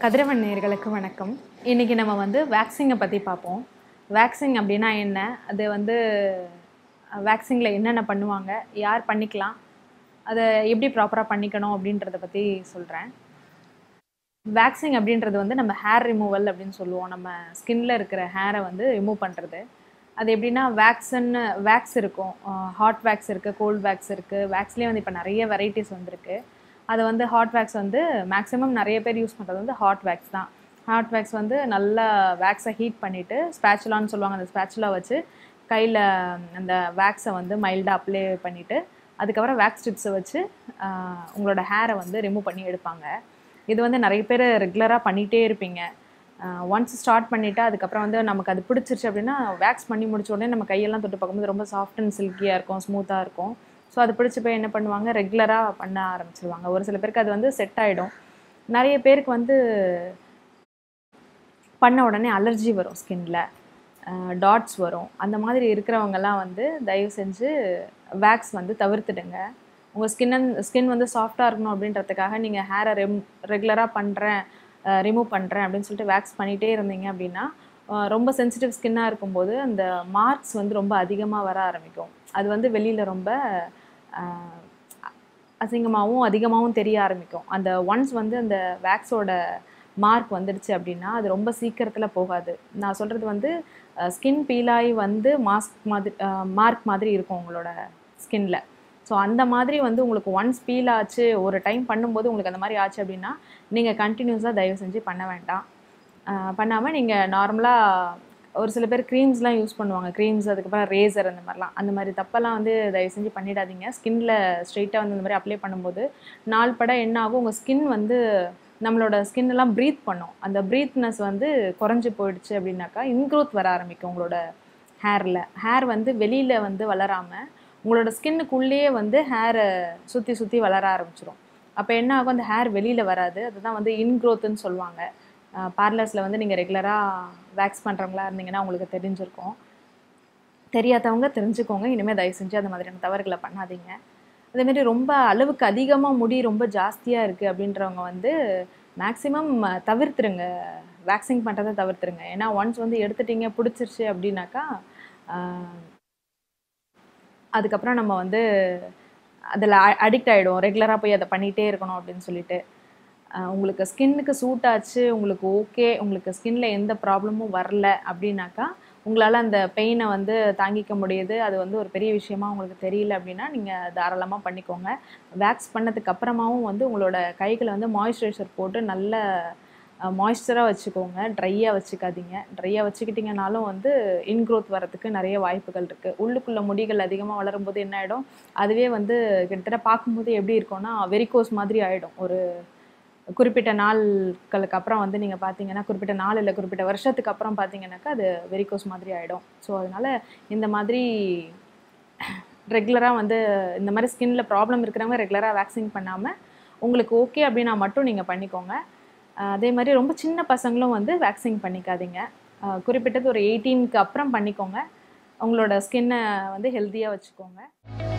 கதிரவன் நேயர்களுக்கு வணக்கம். இன்றைக்கி நம்ம வந்து வேக்சிங்கை பற்றி பார்ப்போம். வேக்சிங் அப்படின்னா என்ன, அது வந்து வேக்சிங்கில் என்னென்ன பண்ணுவாங்க, யார் பண்ணிக்கலாம், அதை எப்படி ப்ராப்பராக பண்ணிக்கணும் அப்படின்றத பற்றி சொல்கிறேன். வேக்சிங் அப்படின்றது வந்து நம்ம ஹேர் ரிமூவல் அப்படின்னு சொல்லுவோம். நம்ம ஸ்கின்ல இருக்கிற ஹேரை வந்து ரிமூவ் பண்ணுறது. அது எப்படின்னா வேக்ஸ் இருக்கும், ஹாட் வேக்ஸ் இருக்குது, கோல்டு வேக்ஸ் இருக்குது. வேக்ஸ்லேயே வந்து இப்போ நிறைய வெரைட்டிஸ் வந்திருக்கு. அது வந்து ஹாட் வேக்ஸ் வந்து மேக்ஸிமம் நிறைய பேர் யூஸ் பண்ணுறது வந்து ஹாட் வேக்ஸ் தான். ஹாட் வேக்ஸ் வந்து நல்லா வேக்ஸை ஹீட் பண்ணிவிட்டு ஸ்பேச்சுலான்னு சொல்லுவாங்க, அந்த ஸ்பேச்சுலா வச்சு கையில் அந்த வேக்ஸை வந்து மைல்டாக அப்ளை பண்ணிவிட்டு அதுக்கப்புறம் வேக்ஸ் ஸ்ட்ரிப்ஸை வச்சு உங்களோட ஹேரை வந்து ரிமூவ் பண்ணி எடுப்பாங்க. இது வந்து நிறைய பேர் ரெகுலராக பண்ணிகிட்டே இருப்பீங்க. ஒன்ஸ் ஸ்டார்ட் பண்ணிவிட்டு அதுக்கப்புறம் வந்து நமக்கு அது பிடிச்சிருச்சு அப்படின்னா வேக்ஸ் பண்ணி முடிச்ச உடனே நம்ம கையெல்லாம் தொட்டு பார்க்கும்போது ரொம்ப சாஃப்ட் அண்ட் சில்கியாக இருக்கும், ஸ்மூத்தாக இருக்கும். ஸோ அது பிடிச்சி போய் என்ன பண்ணுவாங்க, ரெகுலராக பண்ண ஆரம்பிச்சிருவாங்க. ஒரு சில பேருக்கு அது வந்து செட் ஆகிடும். நிறைய பேருக்கு வந்து பண்ண உடனே அலர்ஜி வரும், ஸ்கின்ல டாட்ஸ் வரும். அந்த மாதிரி இருக்கிறவங்கலாம் வந்து தயவு செஞ்சு வேக்ஸ் வந்து தவிர்த்துடுங்க. உங்கள் ஸ்கின் வந்து சாஃப்டாக இருக்கணும் அப்படின்றதுக்காக நீங்கள் ஹேரை ரெகுலராக பண்ணுறேன், ரிமூவ் பண்ணுறேன் அப்படின்னு சொல்லிட்டு வேக்ஸ் பண்ணிகிட்டே இருந்தீங்க அப்படின்னா ரொம்ப சென்சிட்டிவ் ஸ்கின்னாக இருக்கும்போது அந்த மார்க்ஸ் வந்து ரொம்ப அதிகமாக வர ஆரம்பிக்கும். அது வந்து வெளியில் ரொம்ப அசிங்கமாகவும் அதிகமாகவும் தெரிய ஆரம்பிக்கும். அந்த ஒன்ஸ் வந்து அந்த வேக்ஸோட மார்க் வந்துடுச்சு அப்படின்னா அது ரொம்ப சீக்கிரத்தில் போகாது. நான் சொல்கிறது வந்து ஸ்கின் பீலாகி வந்து மார்க் மாதிரி இருக்கும் உங்களோட ஸ்கின்ல. ஸோ அந்த மாதிரி வந்து உங்களுக்கு ஒன்ஸ் பீல் ஆச்சு, ஒரு டைம் பண்ணும்போது உங்களுக்கு அந்த மாதிரி ஆச்சு அப்படின்னா நீங்கள் கண்டினியூஸாக தயவு செஞ்சு பண்ண வேண்டாம். பண்ணாமல் நீங்கள் நார்மலாக ஒரு சில பேர் க்ரீம்ஸ்லாம் யூஸ் பண்ணுவாங்க, க்ரீம்ஸ், அதுக்கப்புறம் ரேசர், அந்த மாதிரிலாம். அந்த மாதிரி தப்பெல்லாம் வந்து தயவு செஞ்சு பண்ணிடாதீங்க. ஸ்கின்ல ஸ்ட்ரெயிட்டாக வந்து இந்த மாதிரி அப்ளை பண்ணும்போது நாள் பட என்ன ஆகும், உங்கள் ஸ்கின் வந்து நம்மளோட ஸ்கின்னெல்லாம் ப்ரீத் பண்ணும். அந்த ப்ரீத்னஸ் வந்து குறைஞ்சி போயிடுச்சு அப்படின்னாக்கா இன்க்ரோத் வர ஆரம்பிக்கும் உங்களோட ஹேரில். ஹேர் வந்து வெளியில் வந்து வளராமல் உங்களோட ஸ்கின்னுக்குள்ளேயே வந்து ஹேரை சுற்றி சுற்றி வளர ஆரம்பிச்சிடும். அப்போ என்ன ஆகும், அந்த ஹேர் வெளியில் வராது. அதுதான் வந்து இன்க்ரோத்துன்னு சொல்லுவாங்க. பார்லர்ஸில் வந்து நீங்கள் ரெகுலராக வேக்ஸ் பண்ணுறவங்களா இருந்தீங்கன்னா உங்களுக்கு தெரிஞ்சிருக்கும். தெரியாதவங்க தெரிஞ்சுக்கோங்க, இனிமேல் தயவு செஞ்சு அந்த மாதிரியான தவறுகளை பண்ணாதீங்க. அதேமாரி ரொம்ப அளவுக்கு அதிகமாக முடி ரொம்ப ஜாஸ்தியாக இருக்குது அப்படின்றவங்க வந்து மேக்ஸிமம் தவிர்த்துருங்க, வேக்சிங் பண்ணுறதை தவிர்த்துருங்க. ஏன்னா ஒன்ஸ் வந்து எடுத்துட்டீங்க, பிடிச்சிருச்சு அப்படின்னாக்கா அதுக்கப்புறம் நம்ம வந்து அதில் அடிக்ட் ஆகிடுவோம். ரெகுலராக போய் அதை பண்ணிகிட்டே இருக்கணும் அப்படின்னு சொல்லிட்டு உங்களுக்கு ஸ்கின்னுக்கு சூட் ஆச்சு, உங்களுக்கு ஓகே, உங்களுக்கு ஸ்கின்ல எந்த ப்ராப்ளமும் வரல அப்படின்னாக்கா உங்களால் அந்த பெயினை வந்து தாங்கிக்க முடியுது, அது வந்து ஒரு பெரிய விஷயமா உங்களுக்கு தெரியல அப்படின்னா நீங்கள் தாராளமாக பண்ணிக்கோங்க. வேக்ஸ் பண்ணதுக்கப்புறமாவும் வந்து உங்களோட கைகளை வந்து மாய்ஸ்சரைசர் போட்டு நல்ல மாய்ஸ்சராக வச்சுக்கோங்க, ட்ரையாக வச்சுக்காதீங்க. ட்ரையாக வச்சுக்கிட்டிங்கனாலும் வந்து இன்க்ரோத் வரத்துக்கு நிறைய வாய்ப்புகள் இருக்குது. உள்ளுக்குள்ளே முடிகள் அதிகமாக வளரும்போது என்ன ஆகிடும், அதுவே வந்து கிட்டத்தட்ட பார்க்கும்போது எப்படி இருக்கும்னா வெரிகோஸ் மாதிரி ஆகிடும். ஒரு குறிப்பிட்ட நாட்களுக்கு அப்புறம் வந்து நீங்கள் பார்த்தீங்கன்னா, குறிப்பிட்ட நாள் இல்லை குறிப்பிட்ட வருஷத்துக்கு அப்புறம் பார்த்தீங்கன்னாக்கா அது வெரிகோஸ் மாதிரி ஆகிடும். ஸோ அதனால் இந்த மாதிரி ரெகுலராக வந்து இந்த மாதிரி ஸ்கின்ல ப்ராப்ளம் இருக்கிறவங்க ரெகுலராக வேக்சிங் பண்ணாமல் உங்களுக்கு ஓகே அப்படின்னா மட்டும் நீங்கள் பண்ணிக்கோங்க. அதே மாதிரி ரொம்ப சின்ன பசங்களும் வந்து வேக்சிங் பண்ணிக்காதீங்க. குறிப்பிட்டது ஒரு 18க்கு அப்புறம் பண்ணிக்கோங்க. உங்களோட ஸ்கின்னை வந்து ஹெல்த்தியாக வச்சுக்கோங்க.